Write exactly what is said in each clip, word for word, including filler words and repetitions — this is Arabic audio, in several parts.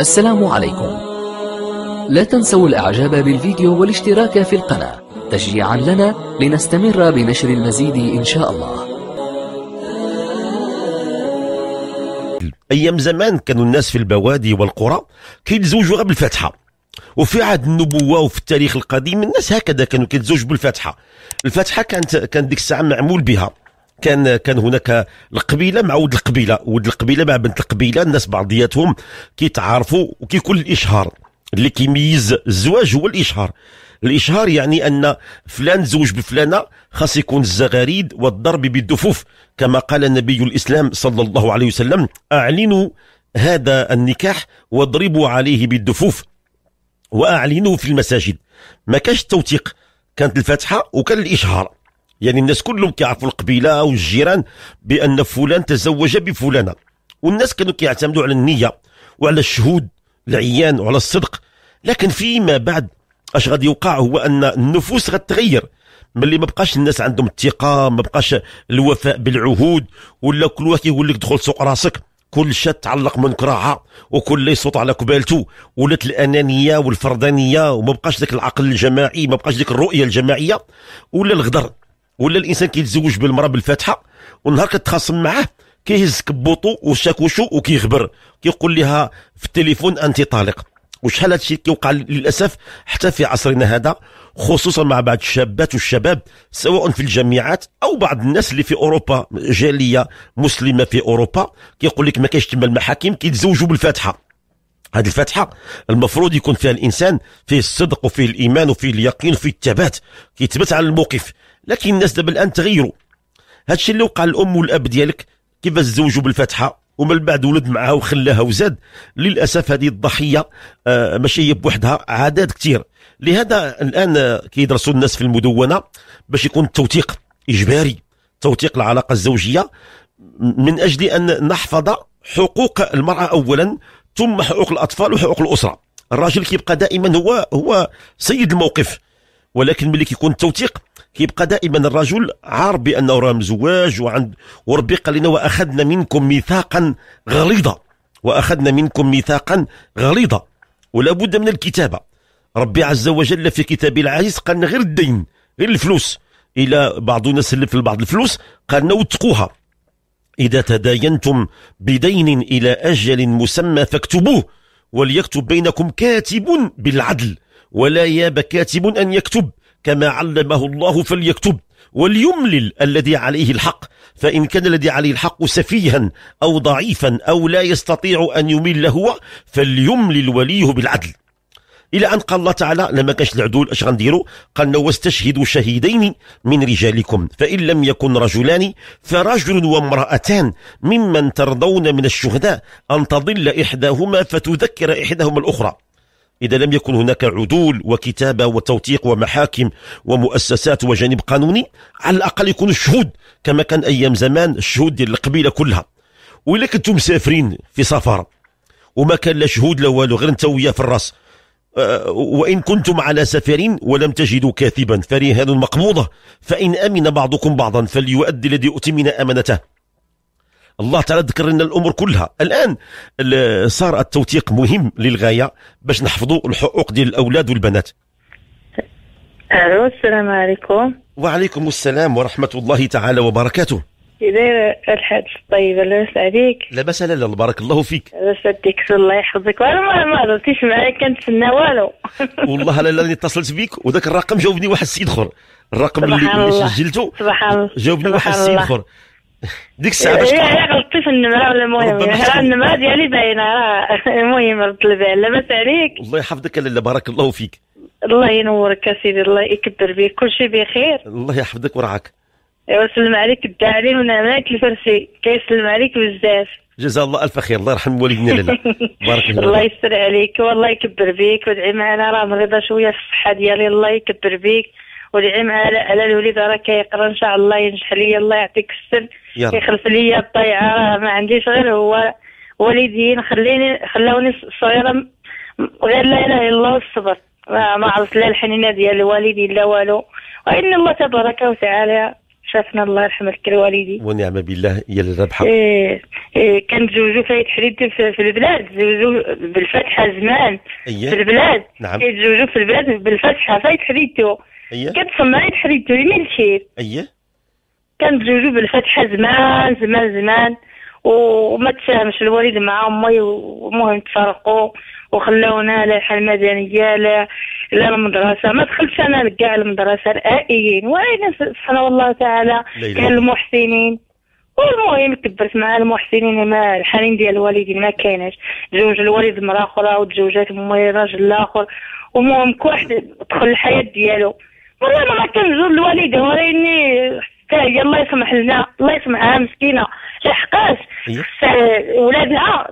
السلام عليكم. لا تنسوا الاعجاب بالفيديو والاشتراك في القناة تشجيعا لنا لنستمر بنشر المزيد ان شاء الله. ايام زمان كانوا الناس في البوادي والقرى كيتزوجوا غير بالفاتحه، وفي عهد النبوه وفي التاريخ القديم الناس هكذا كانوا كيتزوجوا بالفاتحه. الفاتحه كانت كانت ديك الساعه معمول بها، كان كان هناك القبيله مع ود القبيله، ود القبيله مع بنت القبيله، الناس بعضياتهم كيتعارفوا وكيكون الاشهار اللي كيميز الزواج هو الاشهار. الاشهار يعني ان فلان تزوج بفلانه، خاص يكون الزغاريد والضرب بالدفوف كما قال نبي الاسلام صلى الله عليه وسلم: اعلنوا هذا النكاح واضربوا عليه بالدفوف واعلنوا في المساجد. ما كانش التوثيق، كانت الفاتحه وكان الاشهار، يعني الناس كلهم كيعرفوا القبيله والجيران بان فلان تزوج بفلانه، والناس كانوا كيعتمدوا على النيه وعلى الشهود العيان وعلى الصدق. لكن فيما بعد اش غادي يوقع هو ان النفوس غتغير، ملي ما بقاش الناس عندهم الثقه، ما بقاش الوفاء بالعهود، ولا كل واحد كيقول لك دخل سوق راسك، كل شات تعلق من كراعها وكل يصوت على كبالته، ولات الانانيه والفردانيه، وما بقاش ذاك العقل الجماعي، ما بقاش ذيك الرؤيه الجماعيه ولا الغدر. ولا الانسان كيتزوج بالمراه بالفاتحه والنهار كتخاصم معاه كيهز كبوطو وشاكوشو وكيغبر، كيقول لها في التليفون انت طالق. وشحال هادشي كيوقع للاسف حتى في عصرنا هذا، خصوصا مع بعض الشابات والشباب سواء في الجامعات او بعض الناس اللي في اوروبا، جاليه مسلمه في اوروبا كيقول لك ما كاينش تما المحاكم، كيتزوجوا بالفاتحه. هذه الفاتحه المفروض يكون فيها الانسان فيه الصدق وفيه الايمان وفيه اليقين وفيه الثبات، كيثبت على الموقف. لكن الناس دابا الان تغيروا، هادشي اللي وقع الام والاب ديالك كيفاش تزوجوا بالفاتحه ومن بعد ولد معها وخلاها وزاد، للاسف هذه الضحيه آه ماشي هي بوحدها، عادات كثير. لهذا الان آه كيدرسوا الناس في المدونه باش يكون التوثيق اجباري، توثيق العلاقه الزوجيه، من اجل ان نحفظ حقوق المراه اولا، ثم حقوق الاطفال وحقوق الاسره. الراجل كيبقى دائما هو هو سيد الموقف، ولكن ملي كيكون التوثيق كيبقى دائما الرجل عار بانه راه مزواج وعند وربي قال لنا: واخذنا منكم ميثاقا غليظا، واخذنا منكم ميثاقا غليظا. ولا بد من الكتابه، ربي عز وجل في كتابه العزيز قالنا غير الدين، غير الفلوس، الى بعض الناس سلف لبعض الفلوس قالنا وثقوها: اذا تداينتم بدين الى اجل مسمى فاكتبوه وليكتب بينكم كاتب بالعدل ولا ياب كاتب ان يكتب كما علمه الله فليكتب وليملل الذي عليه الحق، فإن كان الذي عليه الحق سفيها أو ضعيفا أو لا يستطيع أن يمل هو فليملل وليه بالعدل. إلى أن قال الله تعالى لما كانش العدول أش غنديروا؟ قالنا: واستشهدوا شهيدين من رجالكم فإن لم يكن رجلان فرجل وامرأتان ممن ترضون من الشهداء أن تضل إحداهما فتذكر إحداهما الأخرى. إذا لم يكن هناك عدول وكتابة وتوثيق ومحاكم ومؤسسات وجانب قانوني، على الأقل يكون الشهود كما كان أيام زمان، الشهود ديال القبيلة كلها. وإلا كنتم مسافرين في سفارة وما كان لا شهود لا والو، غير أنت وياه في الراس، وإن كنتم على سفر ولم تجدوا كاتبا فرهان مقبوضة فإن أمن بعضكم بعضا فليؤدي الذي أؤتمن أمانته. الله تعالى ذكر لنا الامور كلها. الان صار التوثيق مهم للغايه باش نحفظوا الحقوق ديال الاولاد والبنات. الو، السلام عليكم. وعليكم السلام ورحمه الله تعالى وبركاته. كي داير الحاج الطيبه؟ لاباس عليك؟ لاباس، لا لا، بارك الله فيك. لاباس عليك، الله يحفظك. وانا ما هضرتيش معايا، كنتسنى والو. والله لا لا، اللي اتصلت بيك وذاك الرقم جاوبني واحد السيد اخر، الرقم اللي, اللي سجلته جاوبني واحد السيد اخر. ديك الساعه باش هي غلطتي في النمره ولا المهم، ها النمره ديالي باينه، راه المهم رد البال. لاباس عليك؟ الله يحفظك لاله، بارك الله فيك. الله ينورك اسيدي، الله يكبر بيك، كلشي بخير. الله يحفظك ورعاك. ايوا سلم عليك الداعي ونعماك الفرسي، كيسلم عليك بزاف. جزا الله الف خير، الله يرحم والدينا لاله، بارك الله. الله يستر عليك والله يكبر بيك، وادعي معنا، راه مريضه شويه في الصحه ديالي، الله يكبر بيك، وادعي معنا على الوليد راه كيقرا ان شاء الله ينجح ليا، الله يعطيك السر كيخلف ليا الطيعه، راه ما عنديش غير هو والدين، خليني خلاوني صغيره غير لا اله الا الله والصبر، ما عرفت لا الحنينه ديال الوالدين لا والو، وان الله تبارك وتعالى شافنا الله يرحم الكل والدي ونعم بالله يا الربحه. إيه إيه كان زوجو فايت حريتي في, في البلاد، زوجو بالفتحه زمان. إيه؟ في البلاد. نعم. زوجو في البلاد بالفتحه فايت حريتو. اييه كتصنعي حريتو يمين الشير. اييه كان زوجو بالفتحه زمان زمان زمان وما تساهمش الوالد مع امي، ومهم تفرقوا وخلونا لا حال مدنيه لا لا المدرسه، ما دخلتش انا كاع المدرسه الآئيين، وانا سبحان الله تعالى كان المحسنين، والمهم كبرت مع المحسنين ما الحنين ديال والدي ما كايناش، تزوج الوالد مرة اخرى وتزوجات امي راجل اخر، المهم كل واحد دخل الحياه ديالو، والله انا ما كنزور الوالد وريني حتى هي الله يسمح لنا الله يسمعها مسكينه لحقاش ولادها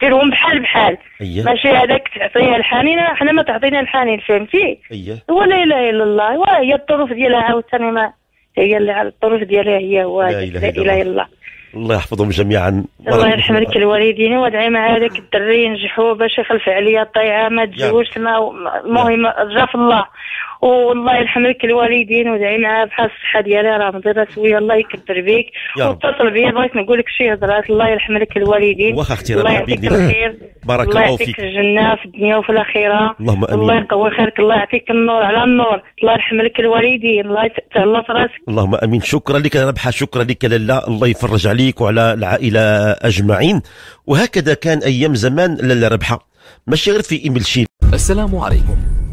ديرهم بحال بحال. أيه. ماشي هذاك تعطيها الحنين حنا ما تعطينا الحنين فهمتي. أيه. ولا اله الا الله وهي الظروف ديالها عاوتاني ما هي اللي على الظروف ديالها هي هو لا اله الا الله. الله يحفظهم جميعا الله يرحم لك الوالدين وادعي مع هذاك الدري ينجحوا باش يخلف عليا الطيعه ما تزوجش ما المهم رجا في الله والله يرحم لك الوالدين ودعي معاه بحال الصحه ديالها راه مضيره سويه الله يكبر بك واتصل بيا بغيت نقول لك شي هضرات الله يرحم لك الوالدين واخا اختي الله يعطيك الخير بارك الله فيك في الجنه في الدنيا وفي الاخره الله يقوي خيرك الله يعطيك النور على النور الله يرحم لك الوالدين الله تهلا في راسك اللهم امين. شكرا لك ربحه شكرا لك لاله الله يفرج عليك وعلى العائله اجمعين. وهكذا كان ايام زمان لاله ربحه ماشي غير في إيميلشيل. السلام عليكم،